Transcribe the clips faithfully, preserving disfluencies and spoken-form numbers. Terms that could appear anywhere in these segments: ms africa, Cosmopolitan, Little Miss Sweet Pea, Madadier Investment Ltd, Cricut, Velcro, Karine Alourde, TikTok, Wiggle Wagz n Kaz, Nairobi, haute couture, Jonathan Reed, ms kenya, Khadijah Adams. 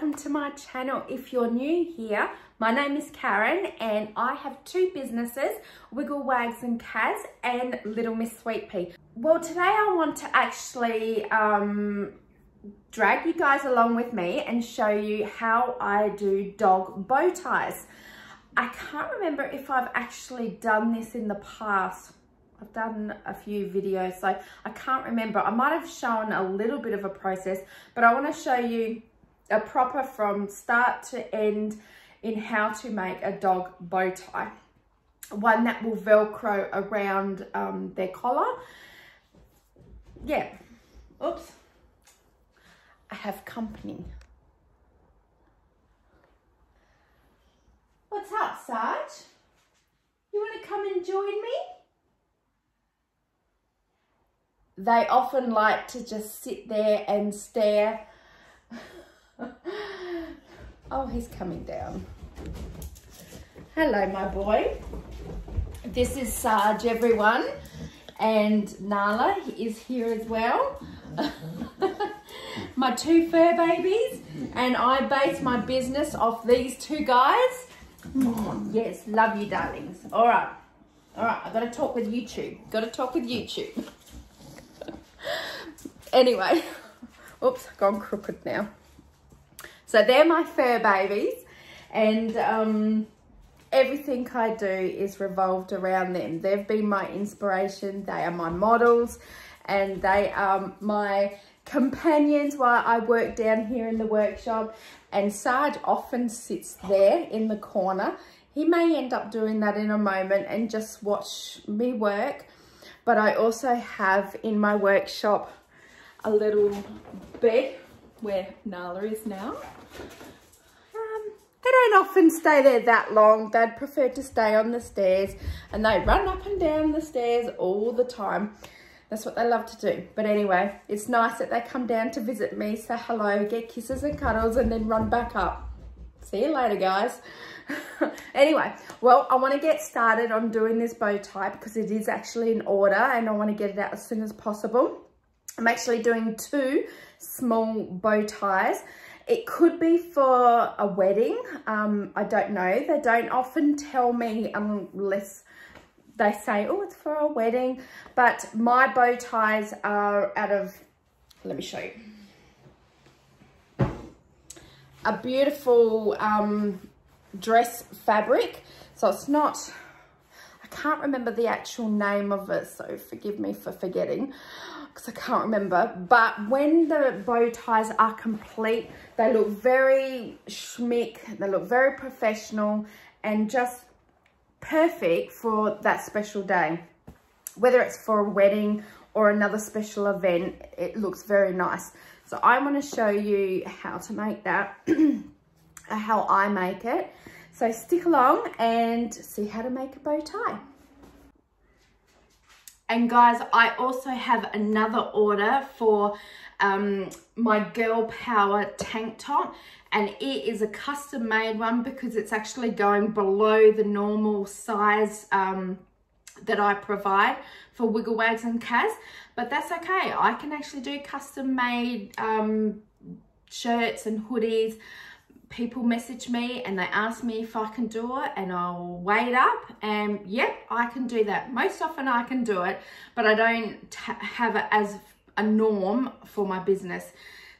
welcome to my channel. If you're new here, my name is Karen and I have two businesses, Wiggle Wagz n Kaz and Little Miss Sweet Pea. Well, today I want to actually um, drag you guys along with me and show you how I do dog bow ties. I can't remember if I've actually done this in the past. I've done a few videos, so I can't remember. I might have shown a little bit of a process, but I want to show you a proper from start to end in how to make a dog bow tie. One that will Velcro around um, their collar. Yeah. Oops. I have company. What's up, Sarge? You want to come and join me? They often like to just sit there and stare. Oh, he's coming down. Hello, my boy. This is Sarge, everyone. And Nala is here as well. My two fur babies. And I base my business off these two guys. Yes, love you, darlings. All right. All right, I've got to talk with YouTube. Got to talk with YouTube. Anyway, oops, I've gone crooked now. So they're my fur babies, and um, everything I do is revolved around them. They've been my inspiration, they are my models, and they are my companions while I work down here in the workshop. And Sarge often sits there in the corner. He may end up doing that in a moment and just watch me work. But I also have in my workshop a little bed where Nala is now. Um, they don't often stay there that long. They'd prefer to stay on the stairs, and they run up and down the stairs all the time. That's what they love to do. But anyway, it's nice that they come down to visit me, say hello, get kisses and cuddles, and then run back up. See you later, guys. Anyway, well, I want to get started on doing this bow tie because it is actually in order and I want to get it out as soon as possible. I'm actually doing two small bow ties. It could be for a wedding. Um, I don't know. They don't often tell me unless they say, oh, it's for a wedding. But my bow ties are out of, let me show you. A beautiful um, dress fabric. So it's not, I can't remember the actual name of it, so forgive me for forgetting because I can't remember. But when the bow ties are complete, they look very schmick, they look very professional and just perfect for that special day. Whether it's for a wedding or another special event, it looks very nice. So I want to show you how to make that, how I make it. So stick along and see how to make a bow tie. And guys, I also have another order for um, my Girl Power tank top. And it is a custom made one because it's actually going below the normal size um, that I provide for Wiggle Wagz n Kaz, but that's okay. I can actually do custom made um, shirts and hoodies. People message me and they ask me if I can do it, and I'll wait up, and yep, I can do that. Most often I can do it, but I don't have it as a norm for my business.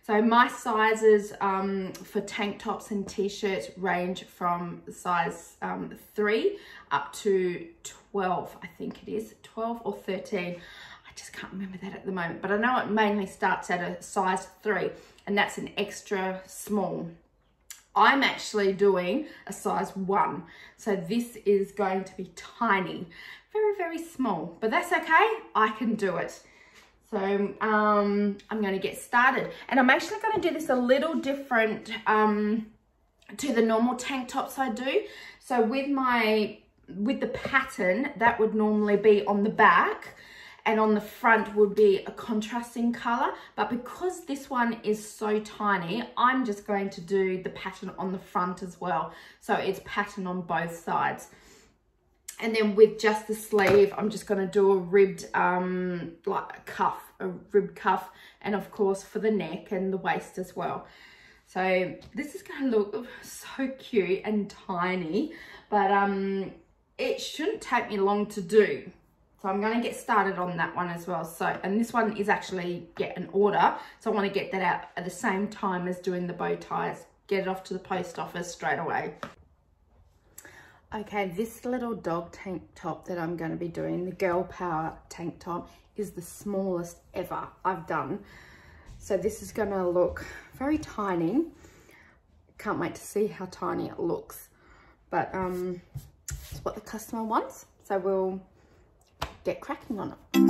So my sizes um, for tank tops and t-shirts range from size um, three up to twelve, I think it is, twelve or thirteen. I just can't remember that at the moment, but I know it mainly starts at a size three, and that's an extra small. I'm actually doing a size one, so this is going to be tiny, very, very small, but that's okay, I can do it. So um, I'm going to get started, and I'm actually going to do this a little different um, to the normal tank tops I do. So with my, with the pattern, that would normally be on the back, and on the front would be a contrasting color. But because this one is so tiny, I'm just going to do the pattern on the front as well. So it's pattern on both sides. And then with just the sleeve, I'm just going to do a ribbed, um, like a cuff, a ribbed cuff. And of course for the neck and the waist as well. So this is gonna look so cute and tiny, but um, it shouldn't take me long to do. So I'm gonna get started on that one as well. So, and this one is actually, yeah, an order. So I wanna get that out at the same time as doing the bow ties, get it off to the post office straight away. Okay, this little dog tank top that I'm gonna be doing, the Girl Power tank top, is the smallest ever I've done. So this is gonna look very tiny. Can't wait to see how tiny it looks. But um, it's what the customer wants. So we'll get cracking on it.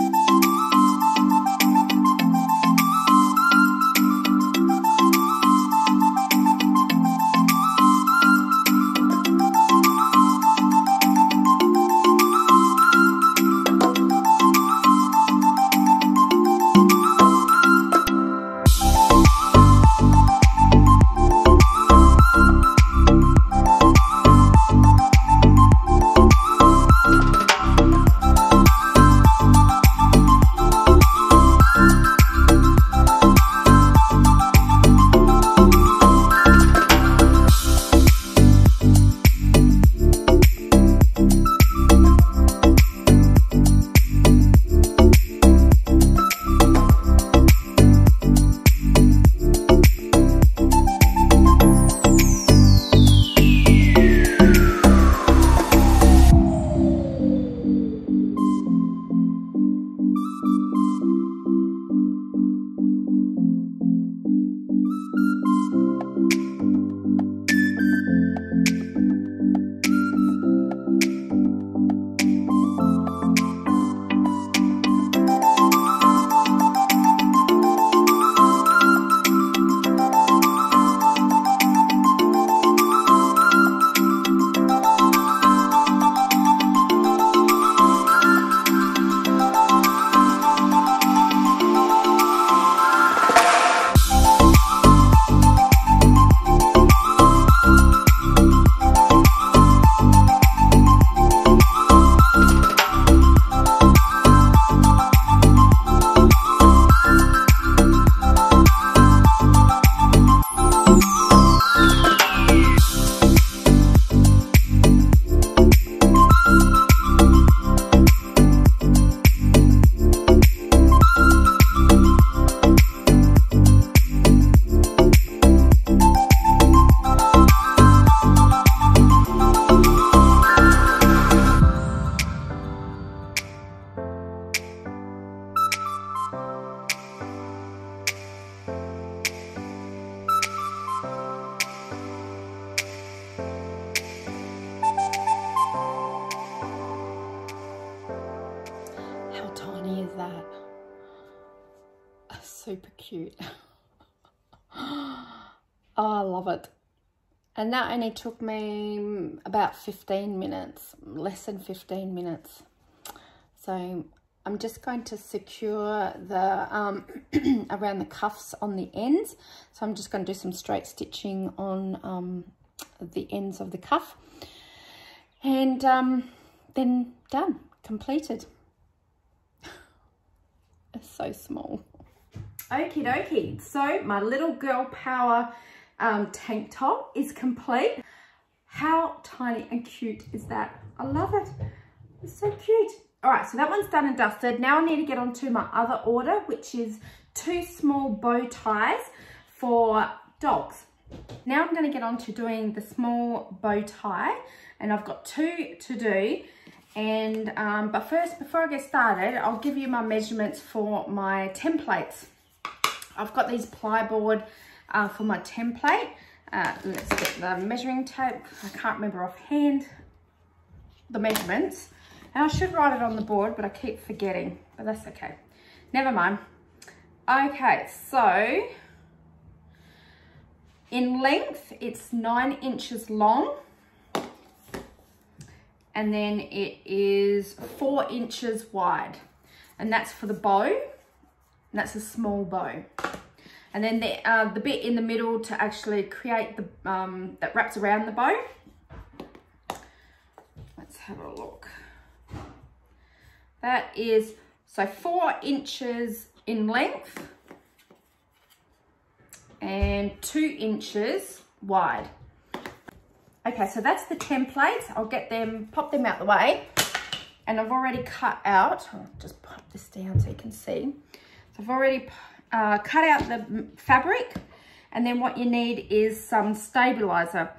Super cute. Oh, I love it. And that only took me about fifteen minutes, less than fifteen minutes. So I'm just going to secure the um, around the cuffs on the ends. So I'm just going to do some straight stitching on um, the ends of the cuff, and um, then done, completed. It's so small. Okie dokie, so my little Girl Power um, tank top is complete. How tiny and cute is that? I love it, it's so cute. All right, so that one's done and dusted. Now I need to get on to my other order, which is two small bow ties for dogs. Now I'm gonna get on to doing the small bow tie, and I've got two to do. And, um, but first, before I get started, I'll give you my measurements for my templates. I've got these plyboard uh, for my template. Uh, let's get the measuring tape. I can't remember offhand the measurements. And I should write it on the board, but I keep forgetting. But that's okay. Never mind. Okay, so in length, it's nine inches long. And then it is four inches wide. And that's for the bow. And that's a small bow. And then the, uh, the bit in the middle to actually create the, um, that wraps around the bow. Let's have a look. That is, so four inches in length. and two inches wide. Okay, so that's the templates. I'll get them, pop them out the way. And I've already cut out, I'll just pop this down so you can see. So I've already uh, cut out the fabric, and then what you need is some stabilizer.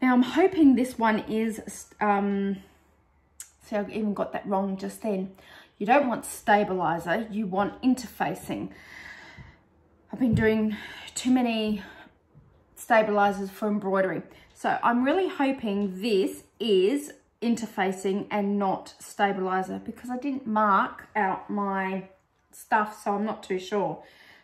Now I'm hoping this one is, um, see I even got that wrong just then. You don't want stabilizer, you want interfacing. I've been doing too many stabilizers for embroidery. So I'm really hoping this is interfacing and not stabilizer, because I didn't mark out my stuff, so I'm not too sure.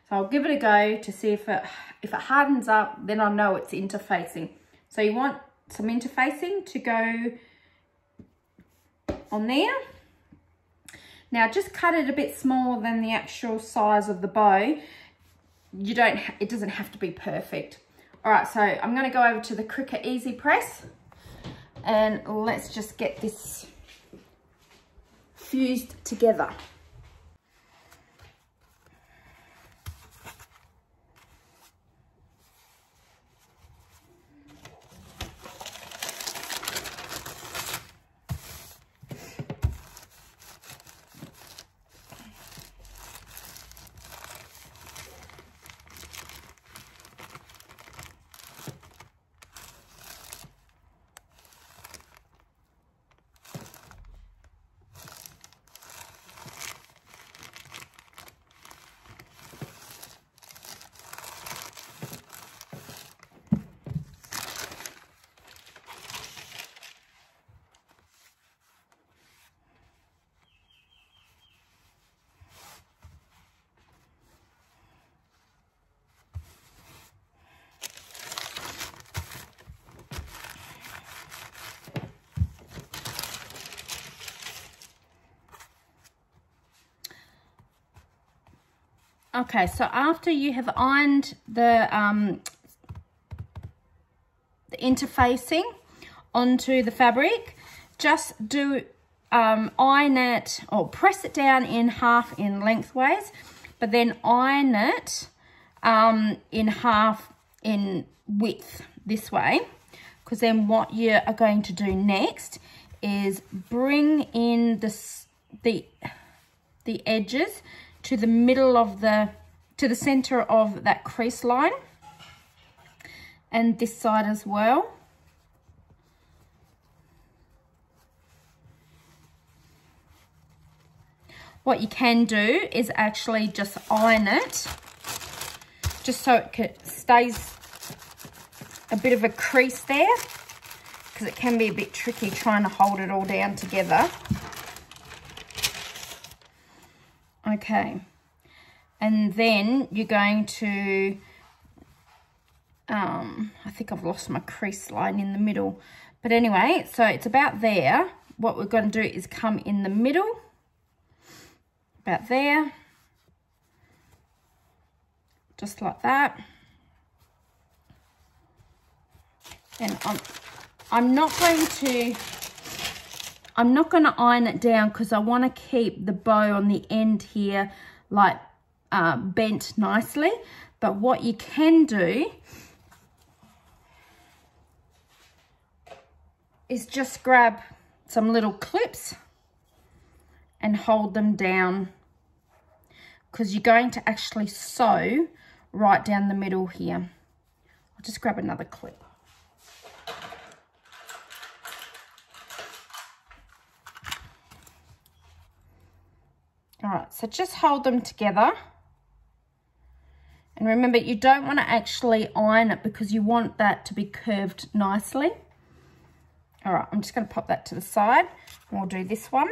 So I'll give it a go to see if it, if it hardens up, then I know it's interfacing. So you want some interfacing to go on there. Now just cut it a bit smaller than the actual size of the bow. You don't, it doesn't have to be perfect. All right, so I'm going to go over to the Cricut Easy Press and let's just get this fused together. Okay, so after you have ironed the, um, the interfacing onto the fabric, just do um, iron it or press it down in half in lengthways, but then iron it um, in half in width this way, because then what you are going to do next is bring in this, the, the edges to the middle of the, to the center of that crease line, and this side as well. What you can do is actually just iron it, just so it stays a bit of a crease there, because it can be a bit tricky trying to hold it all down together. Okay, and then you're going to, um, I think I've lost my crease line in the middle. But anyway, so it's about there. What we're going to do is come in the middle, about there, just like that. And I'm, I'm not going to... I'm not going to iron it down because I want to keep the bow on the end here like uh, bent nicely. But what you can do is just grab some little clips and hold them down, because you're going to actually sew right down the middle here. I'll just grab another clip. All right, so just hold them together. And remember, you don't want to actually iron it because you want that to be curved nicely. All right, I'm just going to pop that to the side and we'll do this one.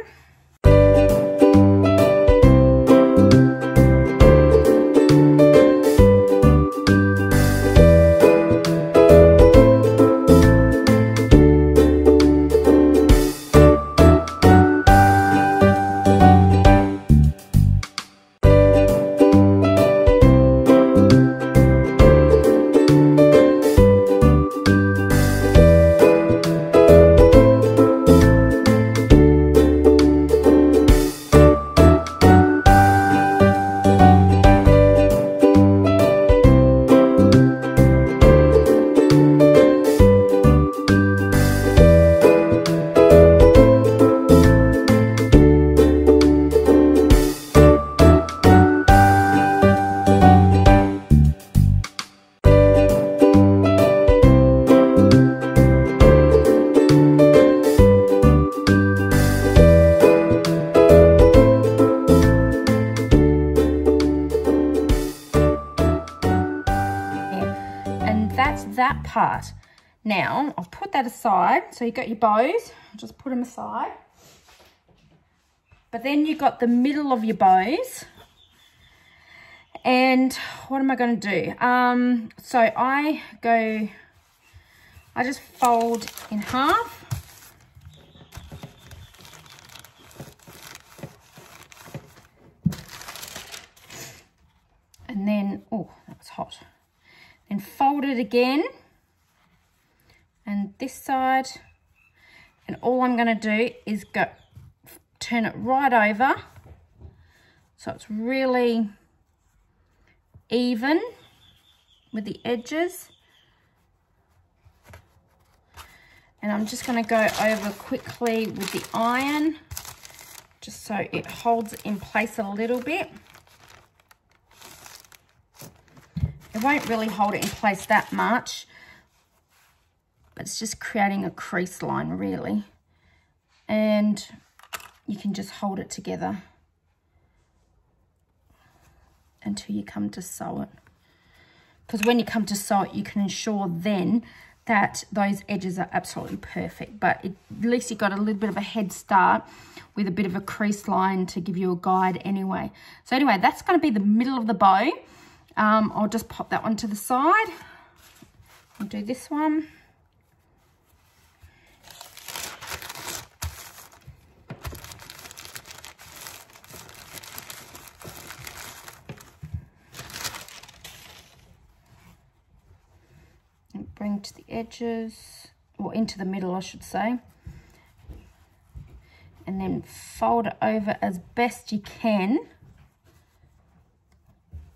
that part. Now, I've put that aside. So you've got your bows. Just put them aside. But then you've got the middle of your bows. And what am I going to do? Um, so I go, I just fold in half. And then, oh, that was hot. Then fold it again. And this side. And all I'm going to do is go, turn it right over. So it's really even with the edges, and I'm just going to go over quickly with the iron just so it holds in place a little bit. It won't really hold it in place that much, but it's just creating a crease line really, and you can just hold it together until you come to sew it, because when you come to sew it you can ensure then that those edges are absolutely perfect, but it, at least you got a little bit of a head start with a bit of a crease line to give you a guide anyway. So anyway, that's going to be the middle of the bow. um, I'll just pop that one to the side. I'll do this one. Bring to the edges, or into the middle I should say, and then fold it over as best you can,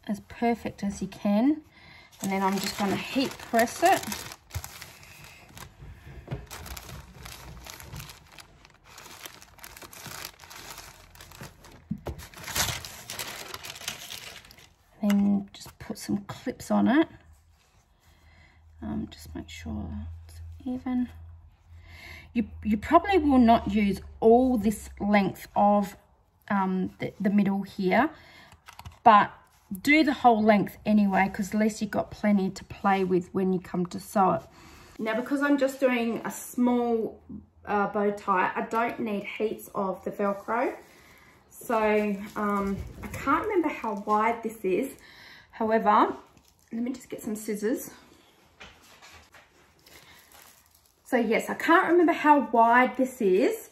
as perfect as you can, and then I'm just going to heat press it. Then just put some clips on it. Um, just make sure it's even. You, you probably will not use all this length of um, the, the middle here, but do the whole length anyway, because at least you've got plenty to play with when you come to sew it. Now, because I'm just doing a small uh, bow tie, I don't need heaps of the Velcro. So um, I can't remember how wide this is. However, let me just get some scissors. So yes, I can't remember how wide this is,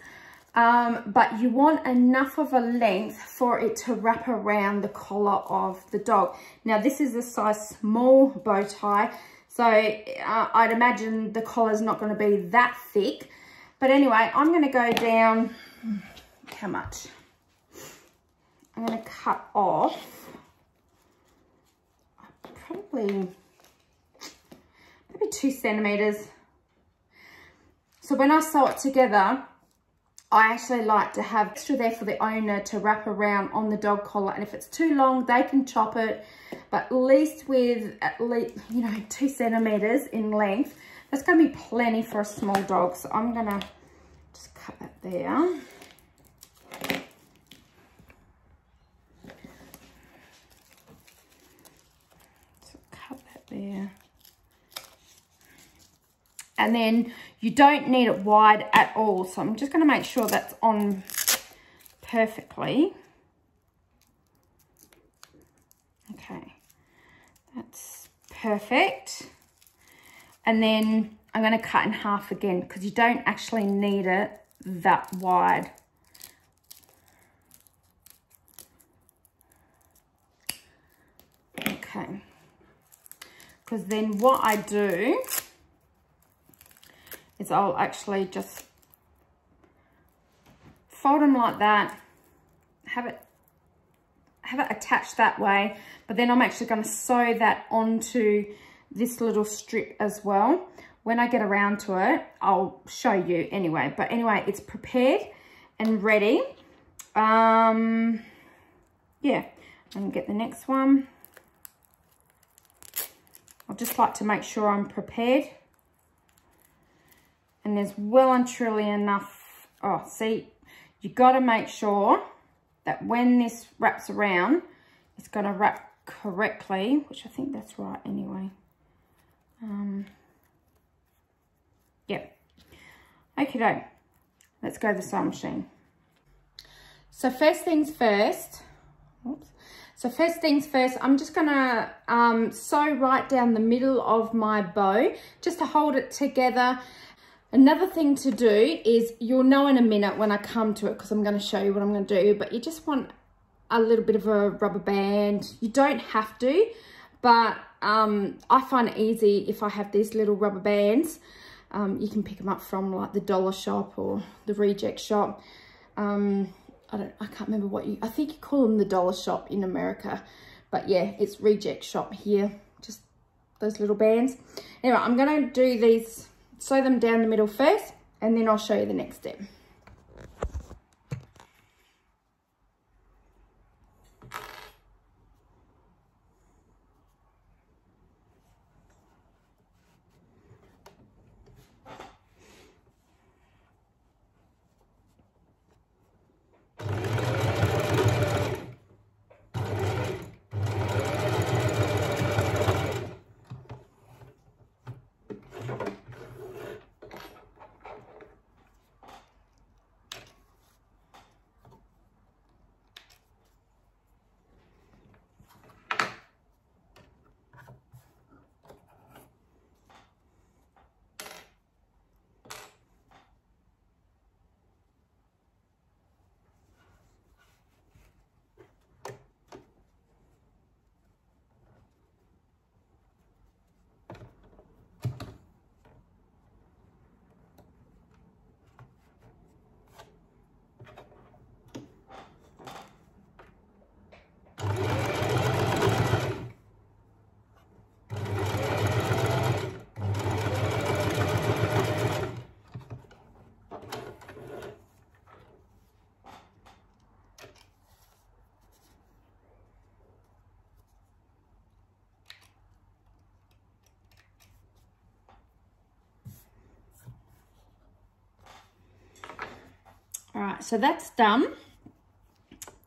um, but you want enough of a length for it to wrap around the collar of the dog. Now this is a size small bow tie, so uh, I'd imagine the collar's not going to be that thick. But anyway, I'm going to go down, how much? I'm going to cut off probably, maybe two centimetres. So when I sew it together, I actually like to have extra there for the owner to wrap around on the dog collar. And if it's too long, they can chop it. But at least with at least, you know, two centimeters in length, that's going to be plenty for a small dog. So I'm going to just cut that there. So cut that there. And then you don't need it wide at all. So I'm just going to make sure that's on perfectly. Okay, that's perfect. And then I'm going to cut in half again, because you don't actually need it that wide. Okay, because then what I do is I'll actually just fold them like that, have it have it attached that way, but then I'm actually going to sew that onto this little strip as well. When I get around to it, I'll show you anyway. But anyway, it's prepared and ready. Um, yeah, I'm going to get the next one. I'd just like to make sure I'm prepared. And there's well and truly enough. Oh, see, you got to make sure that when this wraps around, it's going to wrap correctly, which I think that's right anyway. Um, Okie doke, let's go to the sewing machine. So first things first, oops. So first things first, I'm just gonna um, sew right down the middle of my bow just to hold it together. Another thing to do is, you'll know in a minute when I come to it because I'm gonna show you what I'm gonna do, but you just want a little bit of a rubber band. You don't have to, but um, I find it easy if I have these little rubber bands. Um, you can pick them up from like the dollar shop or the reject shop. Um, I don't, I can't remember what you, I think you call them the dollar shop in America, but yeah, it's reject shop here. Just those little bands. Anyway, I'm going to do these, sew them down the middle first, and then I'll show you the next step. All right, so that's done.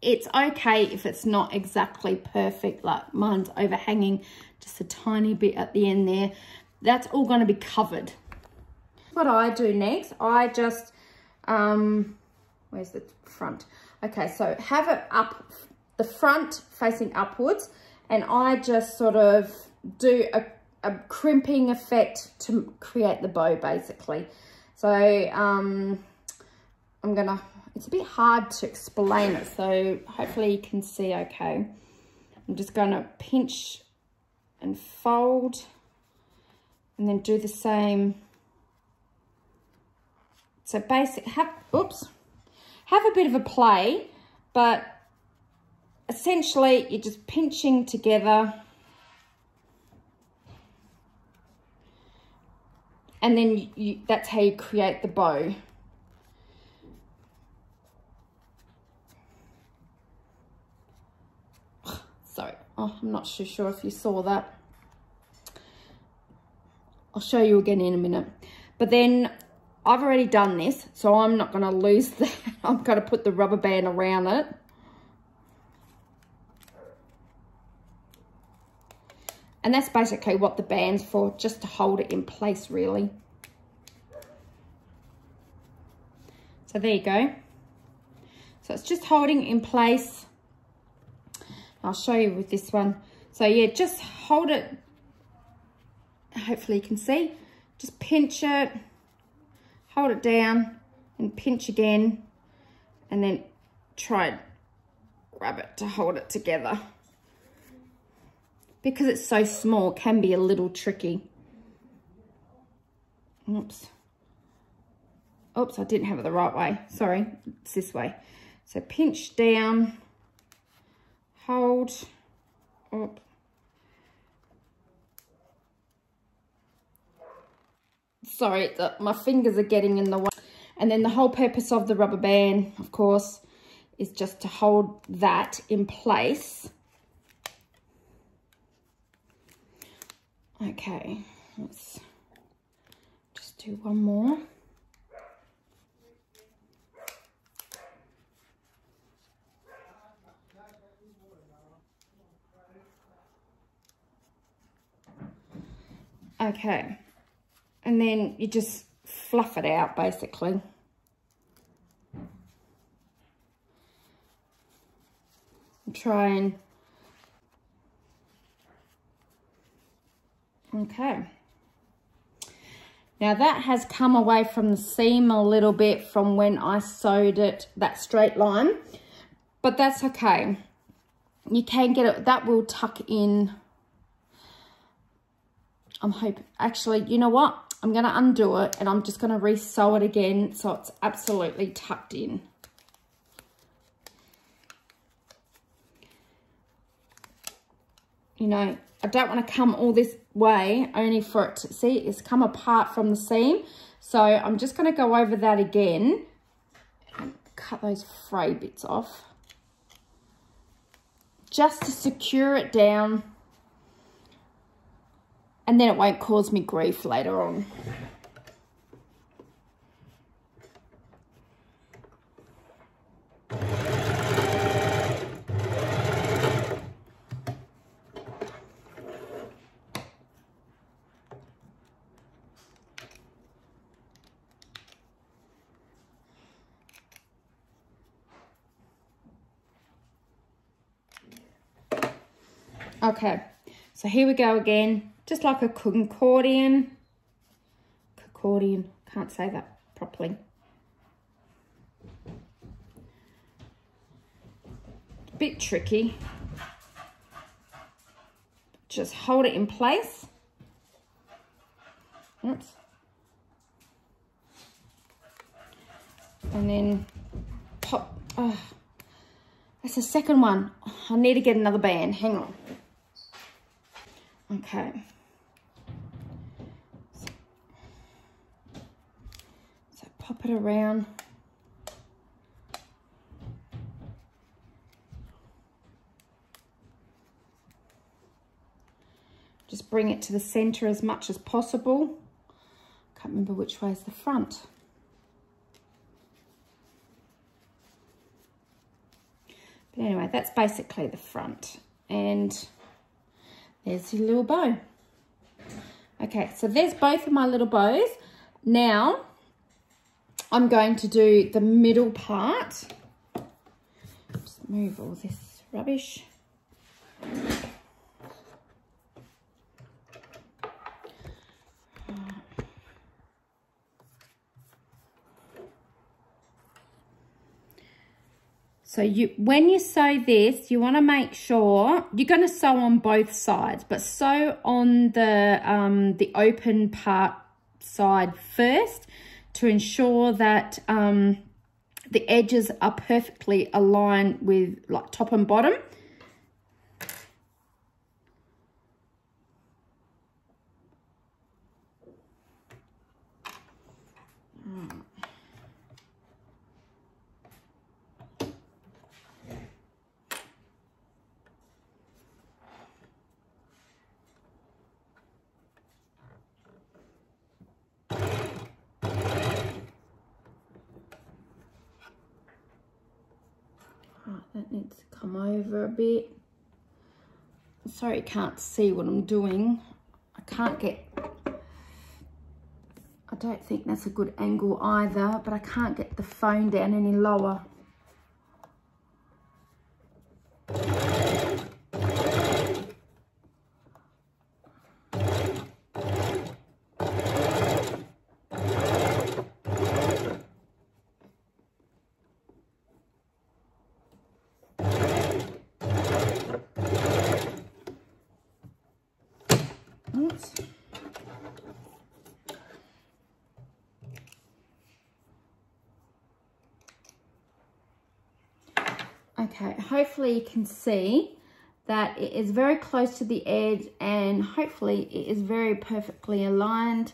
It's okay if it's not exactly perfect, like mine's overhanging just a tiny bit at the end there. That's all going to be covered. What I do next, I just, um, where's the front? Okay, so have it up, the front facing upwards, and I just sort of do a, a crimping effect to create the bow, basically. So, um... I'm gonna, it's a bit hard to explain it, so hopefully you can see okay. I'm just gonna pinch and fold and then do the same. So basic, have, oops, have a bit of a play, but essentially you're just pinching together and then you, you, that's how you create the bow. Oh, I'm not so sure if you saw that. I'll show you again in a minute. But then I've already done this, so I'm not going to lose that. I'm going to put the rubber band around it. And that's basically what the band's for, just to hold it in place, really. So there you go. So it's just holding in place. I'll show you with this one. So yeah, just hold it. Hopefully you can see. Just pinch it, hold it down and pinch again, and then try and grab it to hold it together. Because it's so small, it can be a little tricky. Oops. Oops, I didn't have it the right way. Sorry, it's this way. So pinch down. Hold up. Sorry, the, my fingers are getting in the way. And then the whole purpose of the rubber band, of course, is just to hold that in place. Okay, let's just do one more. Okay, and then you just fluff it out basically. And try and, okay. Now that has come away from the seam a little bit from when I sewed it, that straight line, but that's okay. You can get it, that will tuck in. I'm hoping, actually, you know what? I'm gonna undo it and I'm just gonna re-sew it again so it's absolutely tucked in. You know, I don't want to come all this way only for it to, see, it's come apart from the seam. So I'm just going to go over that again and cut those fray bits off just to secure it down, and then it won't cause me grief later on. Okay, so here we go again, just like a accordion, accordion, can't say that properly. A bit tricky. Just hold it in place. Oops. And then pop, oh, that's the second one. Oh, I need to get another band, hang on. Okay, so, so pop it around. Just bring it to the center as much as possible. Can't remember which way is the front. But anyway, that's basically the front. And there's your little bow. Okay, so there's both of my little bows. Now, I'm going to do the middle part. Just move all this rubbish. So you, when you sew this, you want to make sure you're going to sew on both sides, but sew on the, um, the open part side first to ensure that um, the edges are perfectly aligned with like top and bottom. That needs to come over a bit. Sorry, you can't see what I'm doing. I can't get, I don't think that's a good angle either, but I can't get the phone down any lower. Okay, hopefully you can see that it is very close to the edge and hopefully it is very perfectly aligned.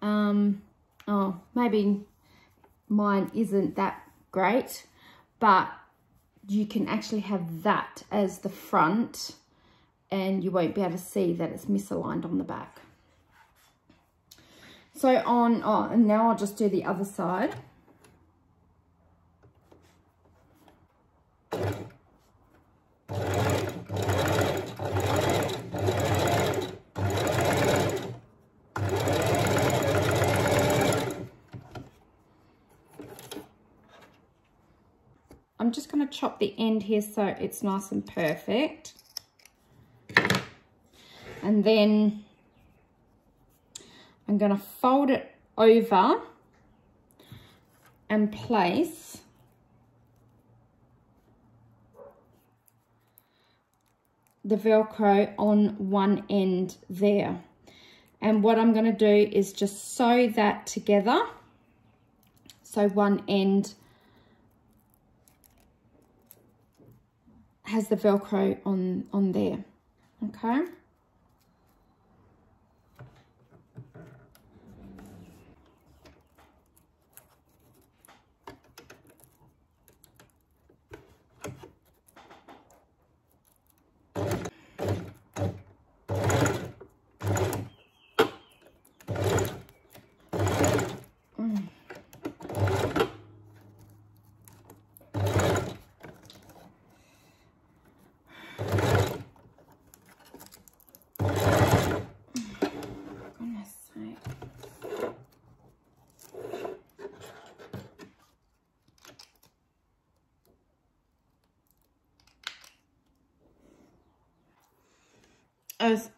Um, oh, maybe mine isn't that great, but you can actually have that as the front and you won't be able to see that it's misaligned on the back. So on, oh, and now I'll just do the other side. I'm just going to chop the end here so it's nice and perfect. And then I'm going to fold it over and place the Velcro on one end there. And what I'm going to do is just sew that together. So one end has the Velcro on, on there, okay?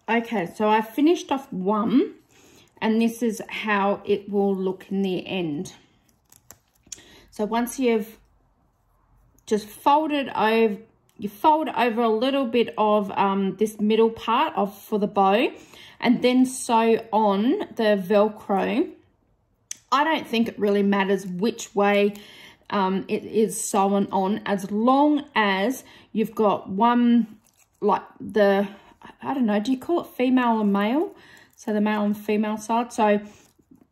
Okay, so I finished off one, and this is how it will look in the end. So once you've just folded over, you fold over a little bit of um, this middle part of for the bow, and then sew on the Velcro. I don't think it really matters which way um, it is sewn on, as long as you've got one, like the, I don't know, do you call it female and male? So the male and female side. So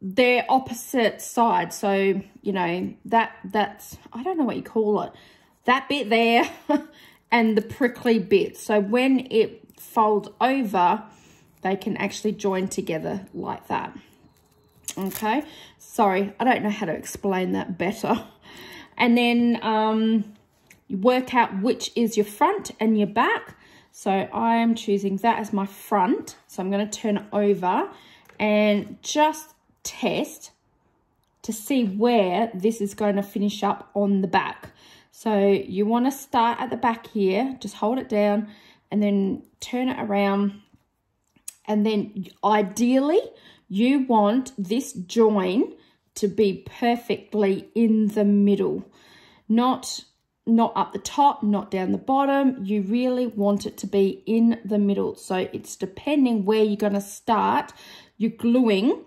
they're opposite sides. So, you know, that that's, I don't know what you call it. That bit there and the prickly bit. So when it folds over, they can actually join together like that. Okay. Sorry, I don't know how to explain that better. And then um, you work out which is your front and your back. So I am choosing that as my front. So I'm going to turn it over and just test to see where this is going to finish up on the back. So you want to start at the back here, just hold it down and then turn it around. And then ideally you want this join to be perfectly in the middle, not not up the top, not down the bottom. You really want it to be in the middle. So it's depending where you're going to start. You're gluing,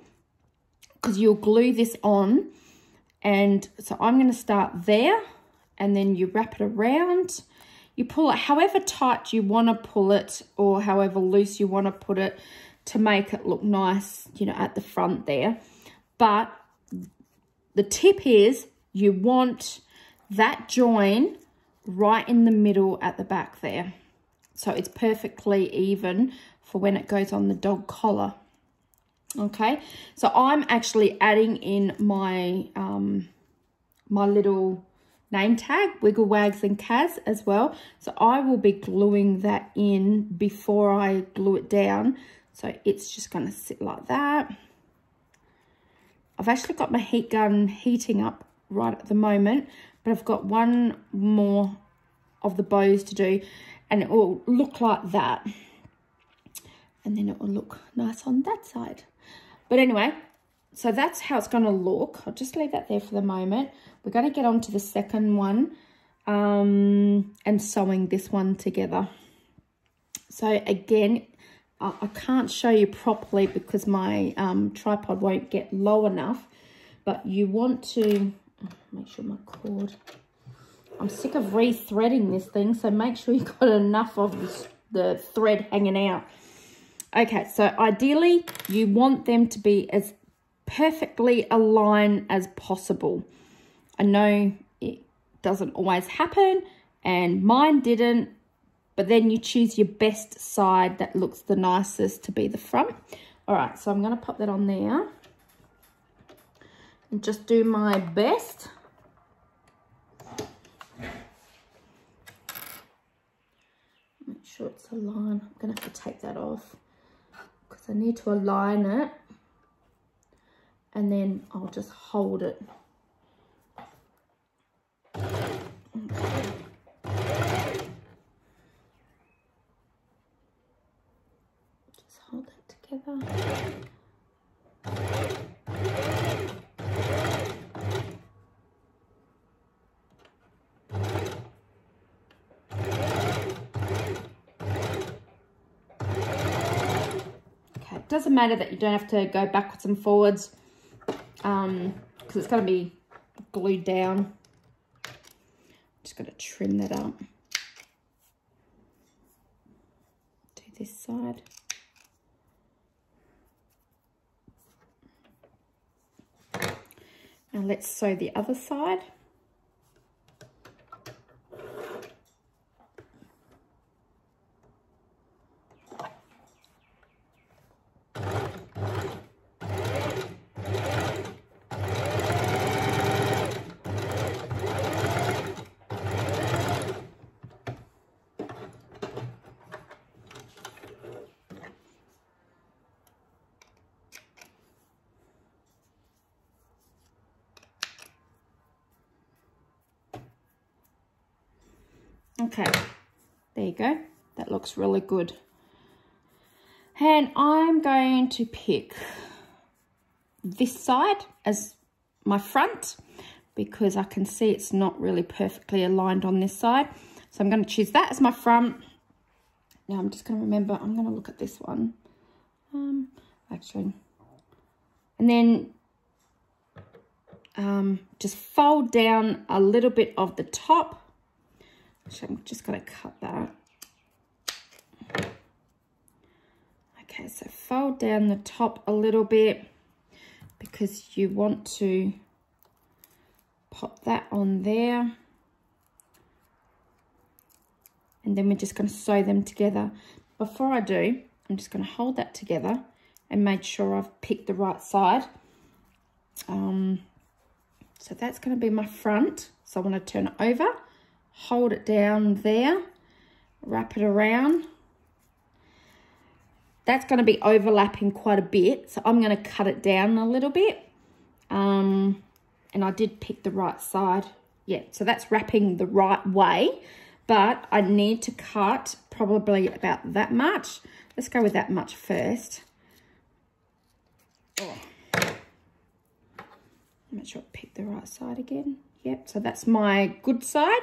because you'll glue this on. And so I'm going to start there, and then you wrap it around. You pull it however tight you want to pull it, or however loose you want to put it to make it look nice, you know, at the front there. But the tip is you want that join right in the middle at the back there, so it's perfectly even for when it goes on the dog collar. Okay, so I'm actually adding in my um my little name tag, Wiggle Wagz n Kaz, as well. So I will be gluing that in before I glue it down, so it's just going to sit like that. I've actually got my heat gun heating up right at the moment, but I've got one more of the bows to do, and it will look like that, and then it will look nice on that side. But anyway, so that's how it's going to look. I'll just leave that there for the moment. We're going to get on to the second one um, and sewing this one together. So again, I, I can't show you properly because my um, tripod won't get low enough, but you want to make sure my cord, I'm sick of re-threading this thing, so make sure you've got enough of this, the thread hanging out. Okay, so ideally you want them to be as perfectly aligned as possible. I know it doesn't always happen, and mine didn't, but then you choose your best side that looks the nicest to be the front. All right, so I'm going to pop that on there. Just do my best. Make sure it's aligned. I'm gonna have to take that off because I need to align it, and then I'll just hold it. Okay. together. Okay, it doesn't matter that you don't have to go backwards and forwards um, because it's going to be glued down. Just got to trim that up. Do this side. Now let's sew the other side. Okay, there you go. That looks really good. And I'm going to pick this side as my front because I can see it's not really perfectly aligned on this side. So I'm going to choose that as my front. Now I'm just going to remember, I'm going to look at this one. Um, actually, and then um, just fold down a little bit of the top. So I'm just going to cut that. Okay, so fold down the top a little bit because you want to pop that on there. And then we're just going to sew them together. Before I do, I'm just going to hold that together and make sure I've picked the right side. Um, so that's going to be my front. So I want to turn it over. Hold it down there, wrap it around. That's going to be overlapping quite a bit, so I'm going to cut it down a little bit. Um, and I did pick the right side. Yeah, so that's wrapping the right way, but I need to cut probably about that much. Let's go with that much first. Oh. Make sure I pick the right side again. Yep, so that's my good side.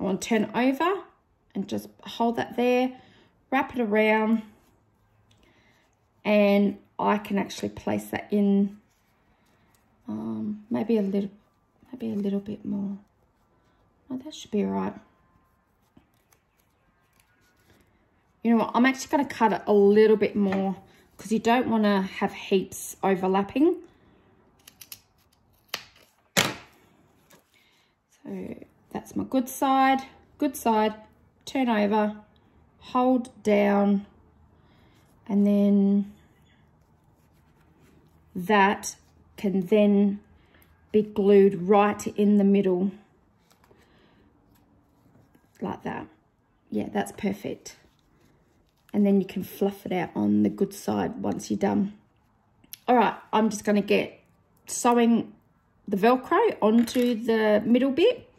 I want to turn over and just hold that there, wrap it around, and I can actually place that in um, maybe a little, maybe a little bit more. Oh, that should be all right. You know what? I'm actually going to cut it a little bit more because you don't want to have heaps overlapping. So that's my good side, good side, turn over, hold down, and then that can then be glued right in the middle like that. Yeah, that's perfect. And then you can fluff it out on the good side once you're done. All right, I'm just going to get sewing the Velcro onto the middle bit.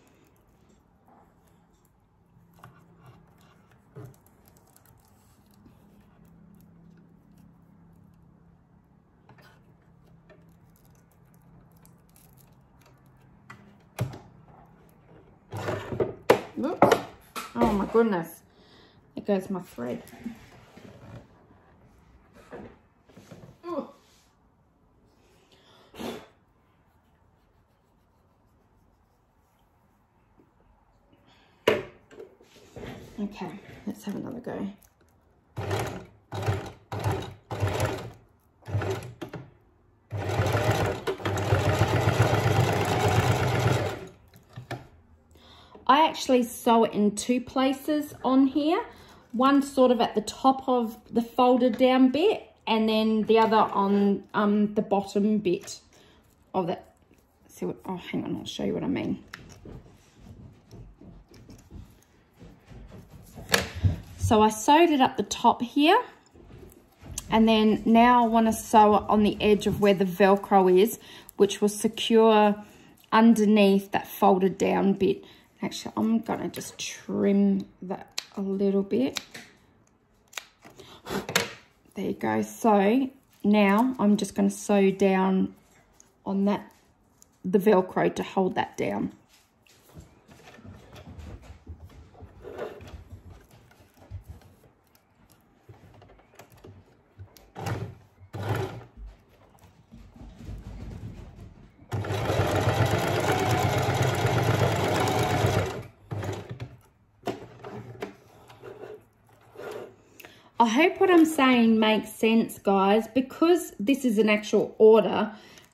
Oops. Oh my goodness, there goes my thread. Okay, let's have another go. I actually sew it in two places on here. One sort of at the top of the folded down bit and then the other on um, the bottom bit of that. See what, oh, hang on, I'll show you what I mean. So I sewed it up the top here, and then now I want to sew it on the edge of where the Velcro is, which will secure underneath that folded down bit. Actually, I'm going to just trim that a little bit. There you go. So now I'm just going to sew down on that, the Velcro to hold that down. I hope what I'm saying makes sense, guys. Because this is an actual order,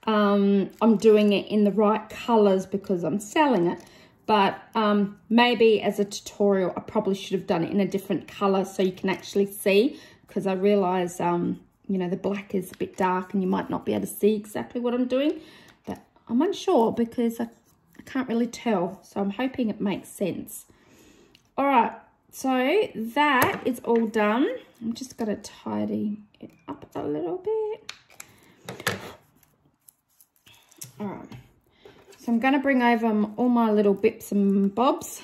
um, I'm doing it in the right colours because I'm selling it. But um, maybe as a tutorial, I probably should have done it in a different colour so you can actually see, because I realise, um, you know, the black is a bit dark and you might not be able to see exactly what I'm doing. But I'm unsure because I, I can't really tell. So I'm hoping it makes sense. All right. So that is all done. I'm just going to tidy it up a little bit. All right. So I'm going to bring over all my little bits and bobs.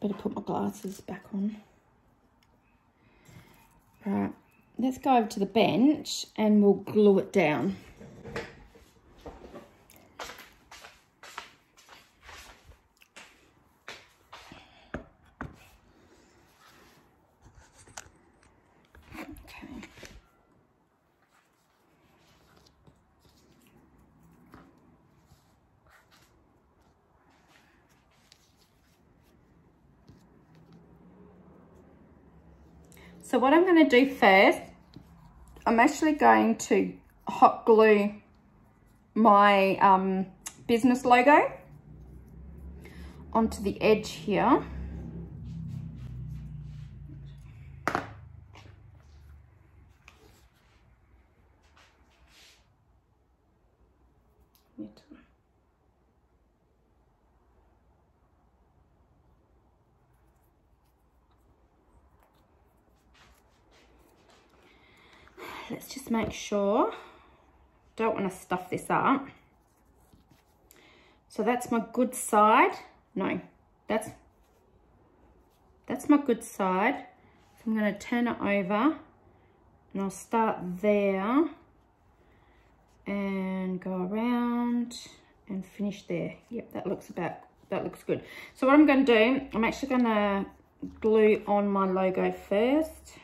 Better put my glasses back on. All right. Let's go over to the bench and we'll glue it down. So what I'm going to do first, I'm actually going to hot glue my um, business logo onto the edge here. Let's just make sure, don't want to stuff this up. So that's my good side. No, that's, that's my good side. So I'm going to turn it over and I'll start there and go around and finish there. Yep, that looks about, that looks good. So what I'm going to do, I'm actually going to glue on my logo first.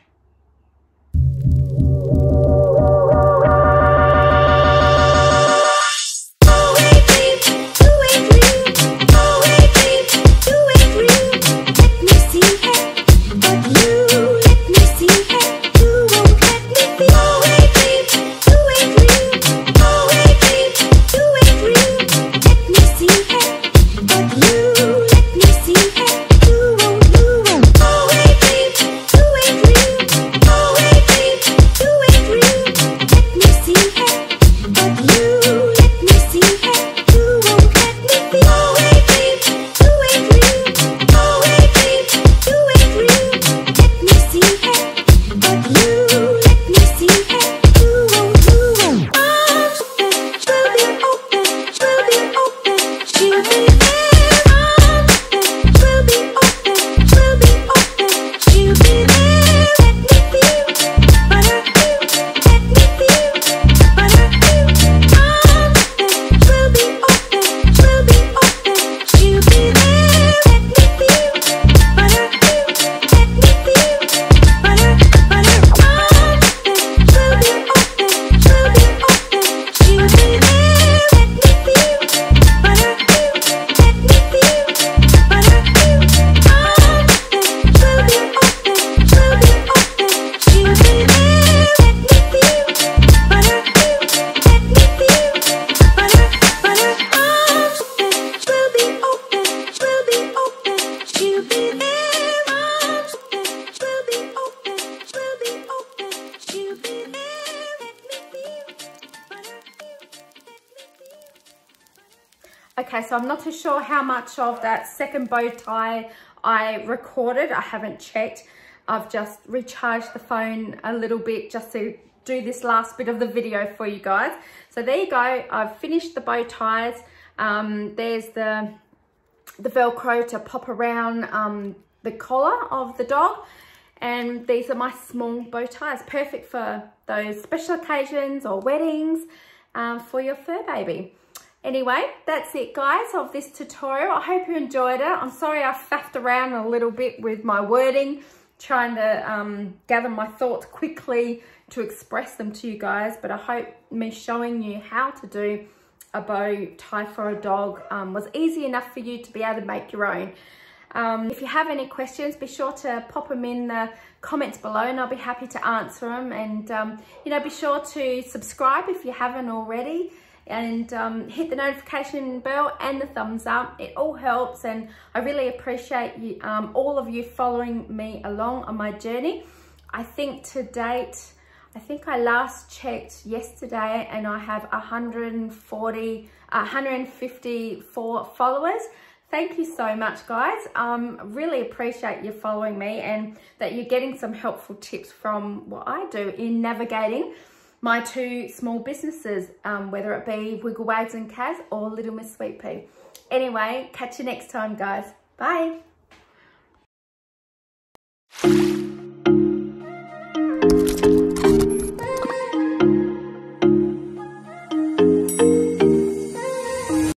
Okay, so I'm not too sure how much of that second bow tie I recorded. I haven't checked. I've just recharged the phone a little bit just to do this last bit of the video for you guys. So there you go. I've finished the bow ties. Um, there's the, the Velcro to pop around um, the collar of the dog. And these are my small bow ties, perfect for those special occasions or weddings um, for your fur baby. Anyway, that's it guys of this tutorial. I hope you enjoyed it. I'm sorry I faffed around a little bit with my wording, trying to um, gather my thoughts quickly to express them to you guys, but I hope me showing you how to do a bow tie for a dog um, was easy enough for you to be able to make your own. Um, if you have any questions, be sure to pop them in the comments below and I'll be happy to answer them. And um, you know, be sure to subscribe if you haven't already, and um, hit the notification bell and the thumbs up. It all helps, and I really appreciate you, um, all of you following me along on my journey. I think to date, I think I last checked yesterday and I have one hundred forty, one hundred fifty-four followers. Thank you so much guys. Um, really appreciate you following me and that you're getting some helpful tips from what I do in navigating my two small businesses, um, whether it be Wiggle Wagz n Kaz or Little Miss Sweet Pea. Anyway, catch you next time guys. Bye.